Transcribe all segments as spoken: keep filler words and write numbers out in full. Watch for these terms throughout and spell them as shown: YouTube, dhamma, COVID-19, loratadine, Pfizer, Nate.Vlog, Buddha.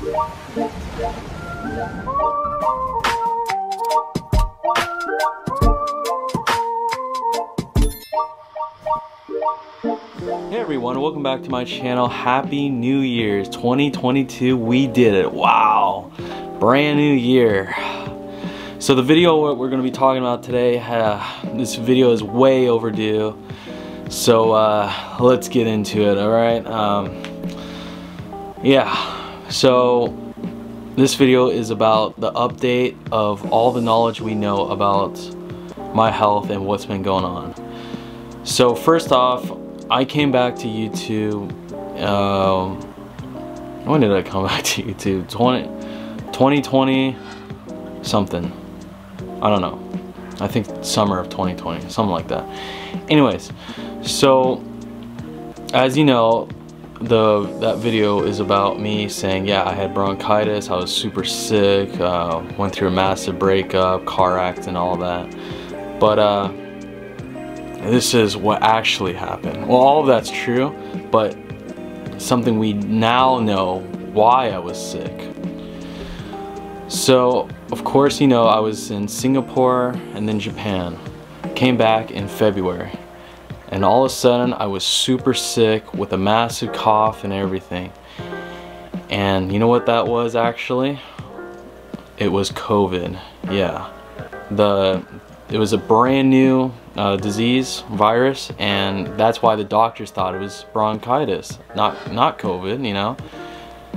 Hey everyone, welcome back to my channel. Happy New Year's twenty twenty-two. We did it. Wow, brand new year. So the video what we're going to be talking about today, uh, this video is way overdue, so uh, let's get into it. Alright, um, yeah, so this video is about the update of all the knowledge we know about my health and what's been going on. So first off, I came back to YouTube, um, when did I come back to YouTube? twenty, twenty twenty something. I don't know, I think summer of twenty twenty, something like that. Anyways, so as you know, the that video is about me saying, yeah, I had bronchitis, I was super sick, uh, went through a massive breakup, car accident, all that. But uh, this is what actually happened. Well, all of that's true, but something we now know why I was sick. So of course, you know, I was in Singapore and then Japan. Came back in February, and all of a sudden I was super sick with a massive cough and everything. And you know what that was actually? It was COVID. Yeah, the it was a brand new uh, disease, virus, and that's why the doctors thought it was bronchitis, not not COVID, you know.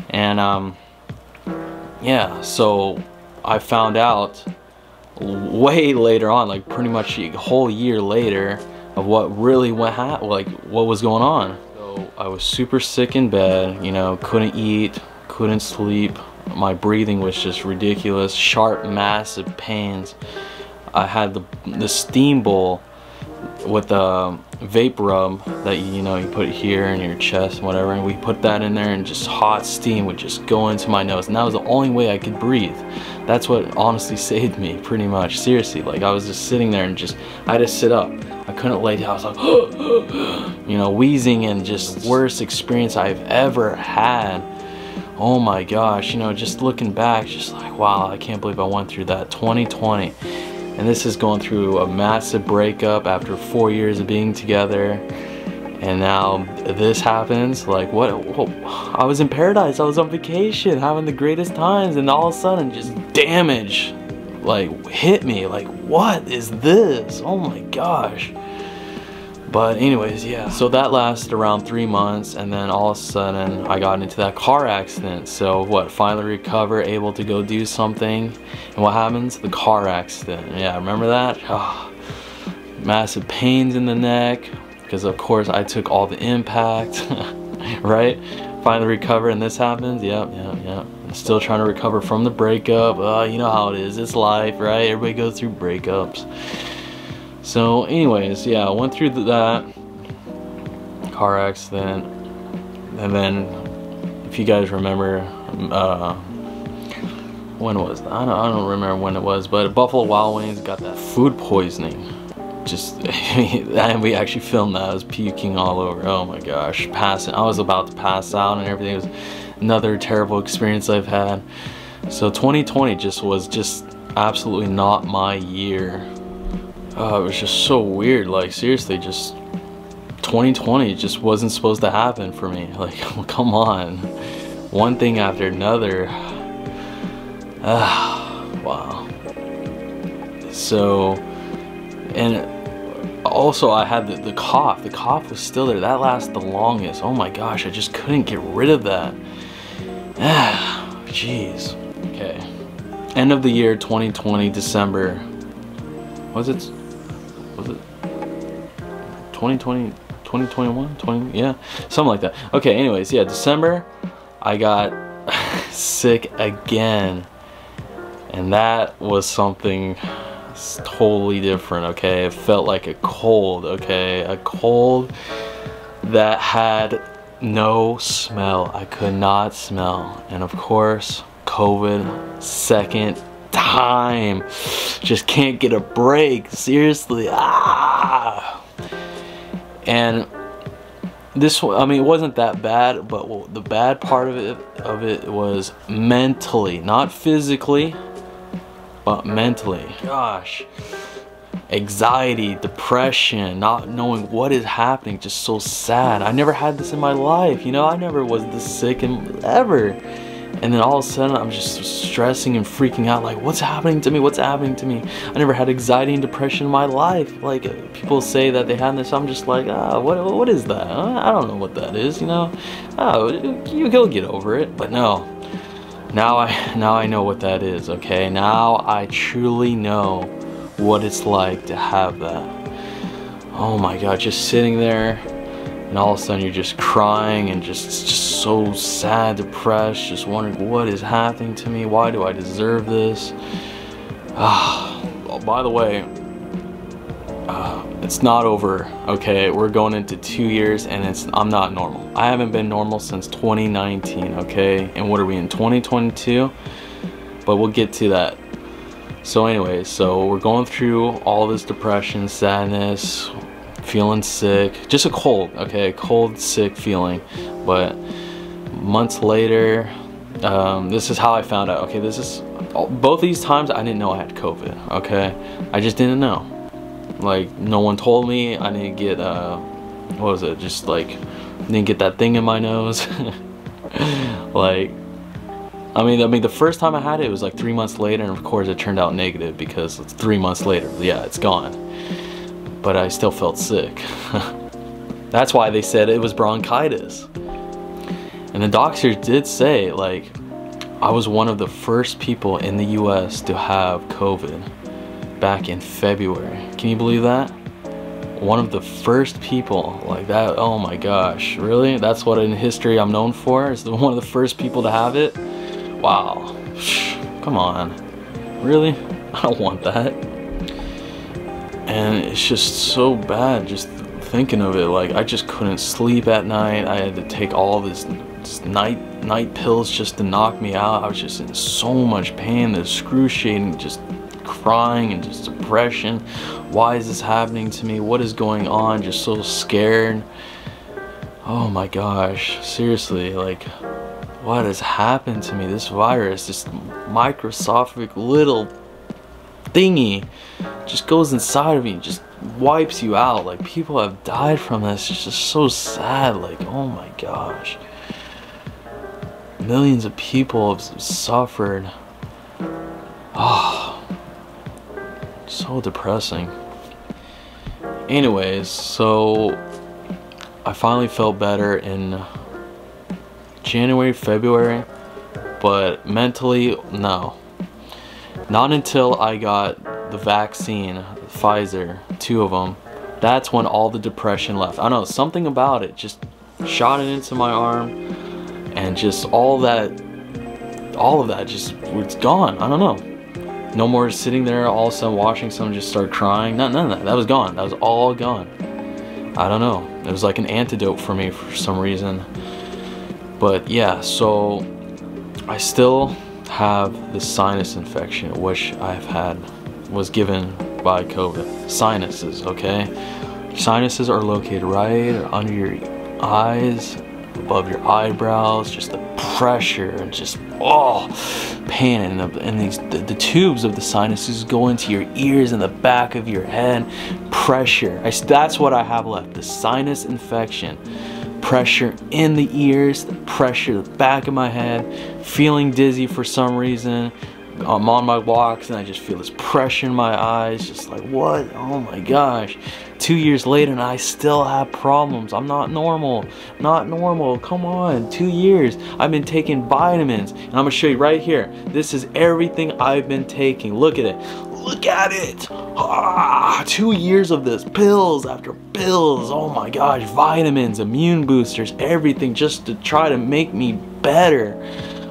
And um, yeah, so I found out way later on, like pretty much a whole year later, of what really went ha like what was going on. So I was super sick in bed, you know, couldn't eat, couldn't sleep. My breathing was just ridiculous, sharp, massive pains. I had the the steam bowl with the vape rub that, you know, you put here in your chest, whatever, and we put that in there, and just hot steam would just go into my nose, and that was the only way I could breathe. That's what honestly saved me, pretty much, seriously. Like, I was just sitting there and just, I had to sit up, I couldn't lay down. I was like, you know, wheezing, and just worst experience I've ever had. Oh my gosh, you know, just looking back, just like, wow, I can't believe I went through that. Twenty twenty. And this is going through a massive breakup after four years of being together, and now this happens. Like, what? Whoa. I was in paradise, I was on vacation, having the greatest times, and all of a sudden just damage like hit me. Like, what is this? Oh my gosh. But anyways, yeah, so that lasted around three months, and then all of a sudden I got into that car accident. So what, finally recover, able to go do something, and what happens? The car accident. Yeah, remember that? Oh, massive pains in the neck, because of course I took all the impact. Right? Finally recover, and this happens. Yep, yep, yep. I'm still trying to recover from the breakup. Uh, you know how it is, it's life, right? Everybody goes through breakups. So anyways, yeah, I went through that car accident, and then, if you guys remember, uh, when was that? I don't, I don't remember when it was, but Buffalo Wild Wings got that food poisoning. Just, and we actually filmed that. I was puking all over. Oh my gosh, passing. I was about to pass out and everything. It was another terrible experience I've had. So twenty twenty just was just absolutely not my year. Uh, it was just so weird. Like, seriously, just twenty twenty just wasn't supposed to happen for me. Like, come on, one thing after another. Ah, wow. So, and also I had the, the cough. The cough was still there. That lasted the longest. Oh my gosh, I just couldn't get rid of that. Ah, jeez. Okay. End of the year twenty twenty, December. Was it? Was it twenty twenty, twenty twenty-one, twenty, yeah, something like that. Okay, anyways, yeah, December, I got sick again, and that was something totally different, okay? It felt like a cold, okay? A cold that had no smell. I could not smell. And of course, COVID, second time. Just can't get a break, seriously. Ah. And This, I mean, it wasn't that bad, but well, the bad part of it of it was mentally, not physically, but mentally. Gosh, anxiety, depression, not knowing what is happening, just so sad. I never had this in my life, you know. I never was this sick and ever. And then all of a sudden, I'm just stressing and freaking out, like, what's happening to me? What's happening to me? I never had anxiety and depression in my life. Like, people say that they had this. I'm just like, ah, what, what is that? I don't know what that is, you know? Oh, you'll get over it. But no, now I, now I know what that is, okay? Now I truly know what it's like to have that. Oh my God, just sitting there. And all of a sudden you're just crying and just, just so sad, depressed, just wondering what is happening to me, why do I deserve this? Ah, oh, by the way, uh, it's not over, okay? We're going into two years and it's I'm not normal. I haven't been normal since twenty nineteen, okay? And what are we in, twenty twenty-two? But we'll get to that. So anyways, so we're going through all this depression, sadness, feeling sick, just a cold, okay, a cold, sick feeling. But months later, um, this is how I found out, okay? This is, both these times I didn't know I had COVID, okay? I just didn't know. Like, no one told me. I didn't get, uh, what was it, just like, didn't get that thing in my nose. Like, I mean, I mean, the first time I had it, it was like three months later, and of course it turned out negative because it's three months later, yeah, it's gone. But I still felt sick. That's why they said it was bronchitis. And the doctors did say, like, I was one of the first people in the U S to have COVID back in February. Can you believe that? One of the first people like that. Oh my gosh, really? That's what in history I'm known for, is one of the first people to have it? Wow, come on, really? I don't want that. And it's just so bad just thinking of it. Like, I just couldn't sleep at night. I had to take all this, this night night pills just to knock me out. I was just in so much pain, excruciating, just crying and just depression. Why is this happening to me? What is going on? Just so scared. Oh my gosh, seriously, like, what has happened to me? This virus, this microscopic little thingy just goes inside of me, just wipes you out. Like, people have died from this. It's just so sad. Like, oh my gosh, millions of people have suffered. Oh, so depressing. Anyways, so I finally felt better in January, February, but mentally, no. Not until I got the vaccine, Pfizer, two of them. That's when all the depression left. I know, something about it just shot it into my arm, and just all that, all of that just, it's gone. I don't know. No more sitting there all of a sudden watching someone just start crying. No, none of that. That was gone. That was all gone. I don't know. It was like an antidote for me for some reason. But yeah, so I still have the sinus infection, which I've had, was given by COVID. Sinuses, okay? Sinuses are located right under your eyes, above your eyebrows, just the pressure and just, oh, pain. And, the, and these, the, the tubes of the sinuses go into your ears and the back of your head. Pressure. I, that's what I have left, the sinus infection. Pressure in the ears, the pressure the back of my head, feeling dizzy for some reason. I'm on my walks and I just feel this pressure in my eyes, just like, what? Oh my gosh. Two years later and I still have problems. I'm not normal. Not normal. Come on. Two years. I've been taking vitamins. And I'm going to show you right here. This is everything I've been taking. Look at it. Look at it. Ah, two years of this. Pills after pills. Oh my gosh. Vitamins, immune boosters, everything just to try to make me better.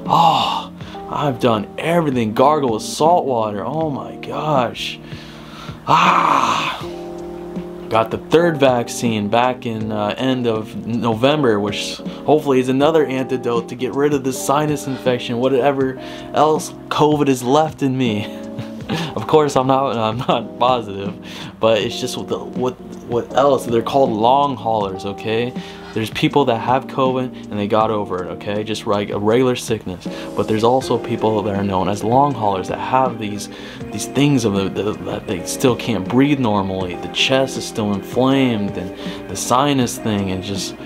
Oh. I've done everything. Gargle with salt water. Oh my gosh. Ah. Got the third vaccine back in uh, end of November, which hopefully is another antidote to get rid of this sinus infection, whatever else COVID is left in me. Of course, I'm not. I'm not positive, but it's just what the, what what else? They're called long haulers, okay? There's people that have COVID and they got over it, okay? Just like a regular sickness. But there's also people that are known as long haulers that have these these things of the, the, that they still can't breathe normally. The chest is still inflamed and the sinus thing, and just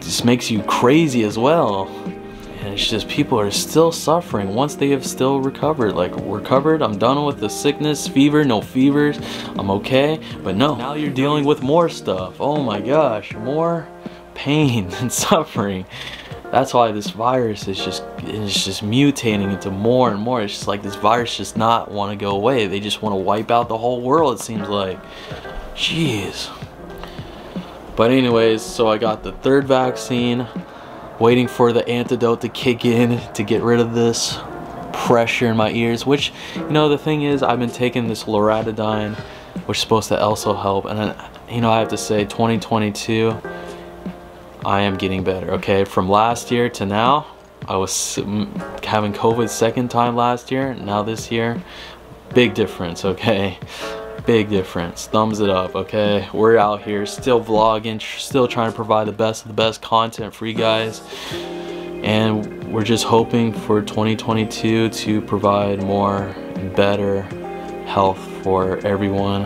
just makes you crazy as well. And it's just people are still suffering once they have still recovered. Like, recovered, I'm done with the sickness, fever, no fevers, I'm okay. But no, now you're dealing with more stuff. Oh my gosh, more pain and suffering. That's why this virus is just it's just mutating into more and more. It's just like this virus just not want to go away. They just want to wipe out the whole world, it seems like. Jeez. But anyways, so I got the third vaccine. Waiting for the antidote to kick in to get rid of this pressure in my ears, which, you know, the thing is, I've been taking this loratadine, which is supposed to also help. And then, you know, I have to say, twenty twenty-two, I am getting better, okay? From last year to now, I was having COVID second time last year, now this year, big difference, okay? Big difference. Thumbs it up, okay? We're out here still vlogging, tr still trying to provide the best of the best content for you guys, and we're just hoping for twenty twenty-two to provide more and better health for everyone,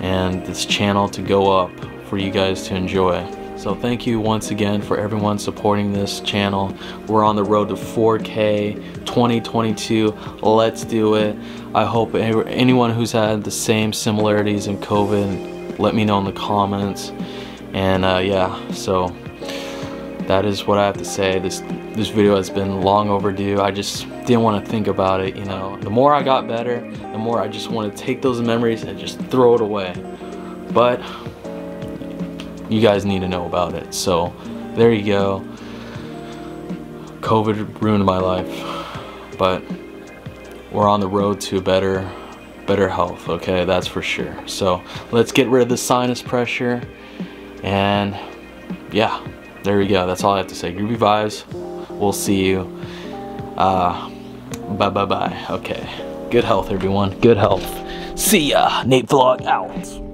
and this channel to go up for you guys to enjoy. So thank you once again for everyone supporting this channel. We're on the road to four K twenty twenty-two. Let's do it. I hope anyone who's had the same similarities in COVID, let me know in the comments. And uh, yeah, so that is what I have to say. This this video has been long overdue. I just didn't want to think about it, you know. The more I got better, the more I just want to take those memories and just throw it away. But you guys need to know about it. So there you go. COVID ruined my life, but we're on the road to better better health, okay? That's for sure. So let's get rid of the sinus pressure, and yeah, there we go. That's all I have to say. Groovy vibes. We'll see you. Uh, bye bye bye. Okay, good health everyone, good health. See ya. Nate Vlog out.